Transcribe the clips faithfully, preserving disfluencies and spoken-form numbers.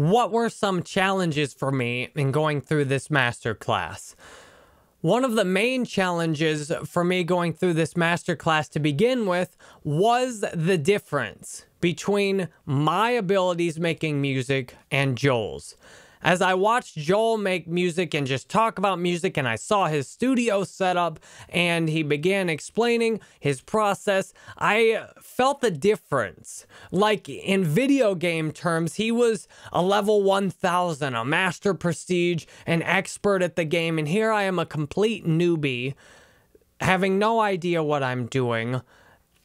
what were some challenges for me in going through this masterclass? One of the main challenges for me going through this masterclass to begin with was the difference between my abilities making music and Joel's. As I watched Joel make music and just talk about music, and I saw his studio setup and he began explaining his process, I felt the difference. Like in video game terms, he was a level one thousand, a master prestige, an expert at the game, and here I am, a complete newbie, having no idea what I'm doing.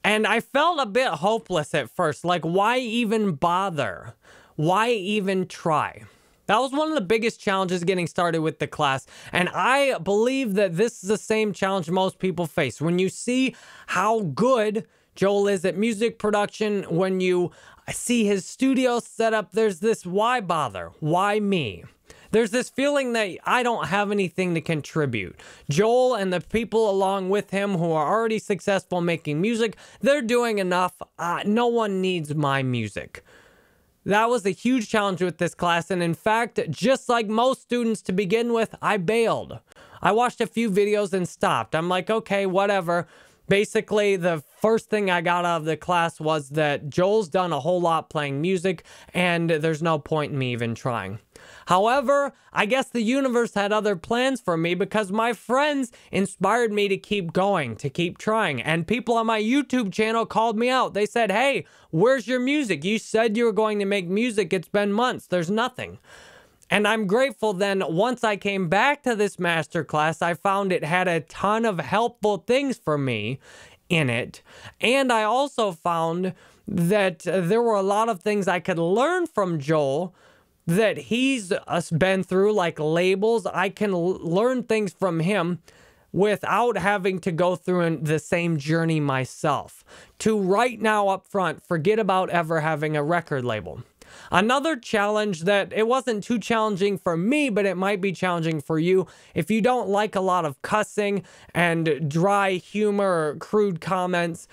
And I felt a bit hopeless at first, like why even bother? Why even try? That was one of the biggest challenges getting started with the class, and I believe that this is the same challenge most people face. When you see how good Joel is at music production, when you see his studio setup, there's this, why bother? Why me? There's this feeling that I don't have anything to contribute. Joel and the people along with him who are already successful making music, they're doing enough. Uh, no one needs my music. That was a huge challenge with this class, and in fact, just like most students to begin with, I bailed. I watched a few videos and stopped. I'm like, okay, whatever. Basically, the first thing I got out of the class was that Joel's done a whole lot playing music, and there's no point in me even trying. However, I guess the universe had other plans for me, because my friends inspired me to keep going, to keep trying. And people on my YouTube channel called me out. They said, hey, where's your music? You said you were going to make music. It's been months. There's nothing. And I'm grateful then, once I came back to this masterclass, I found it had a ton of helpful things for me in it. And I also found that there were a lot of things I could learn from Joel that he's been through, like labels. I can learn things from him without having to go through the same journey myself. To right now up front, forget about ever having a record label. Another challenge that it wasn't too challenging for me, but it might be challenging for you. If you don't like a lot of cussing and dry humor or crude comments,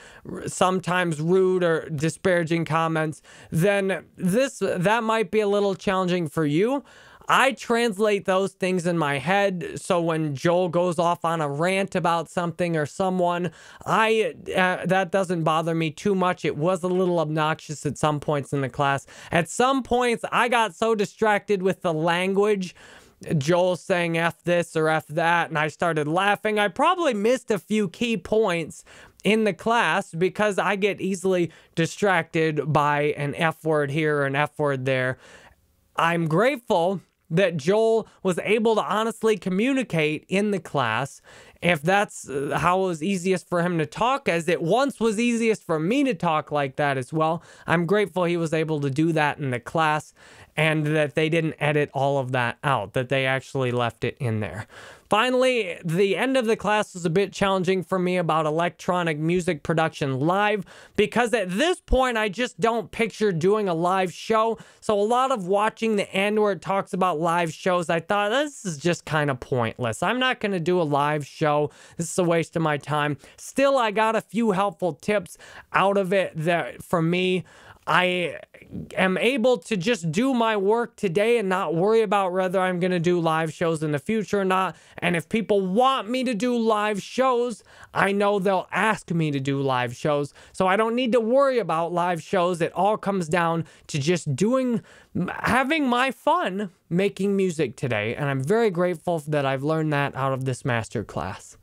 sometimes rude or disparaging comments, then this that might be a little challenging for you. I translate those things in my head, so when Joel goes off on a rant about something or someone, I uh, that doesn't bother me too much. It was a little obnoxious at some points in the class. At some points, I got so distracted with the language, Joel saying F this or F that, and I started laughing. I probably missed a few key points in the class because I get easily distracted by an F word here or an F word there. I'm grateful that Joel was able to honestly communicate in the class, if that's how it was easiest for him to talk, as it once was easiest for me to talk like that as well. I'm grateful he was able to do that in the class, and that they didn't edit all of that out, that they actually left it in there. Finally, the end of the class was a bit challenging for me about electronic music production live, because at this point, I just don't picture doing a live show. So a lot of watching the end where it talks about live shows, I thought this is just kind of pointless. I'm not going to do a live show. This is a waste of my time. Still, I got a few helpful tips out of it that for me, I am able to just do my work today and not worry about whether I'm going to do live shows in the future or not. And if people want me to do live shows, I know they'll ask me to do live shows. So I don't need to worry about live shows. It all comes down to just doing, having my fun making music today. And I'm very grateful that I've learned that out of this masterclass.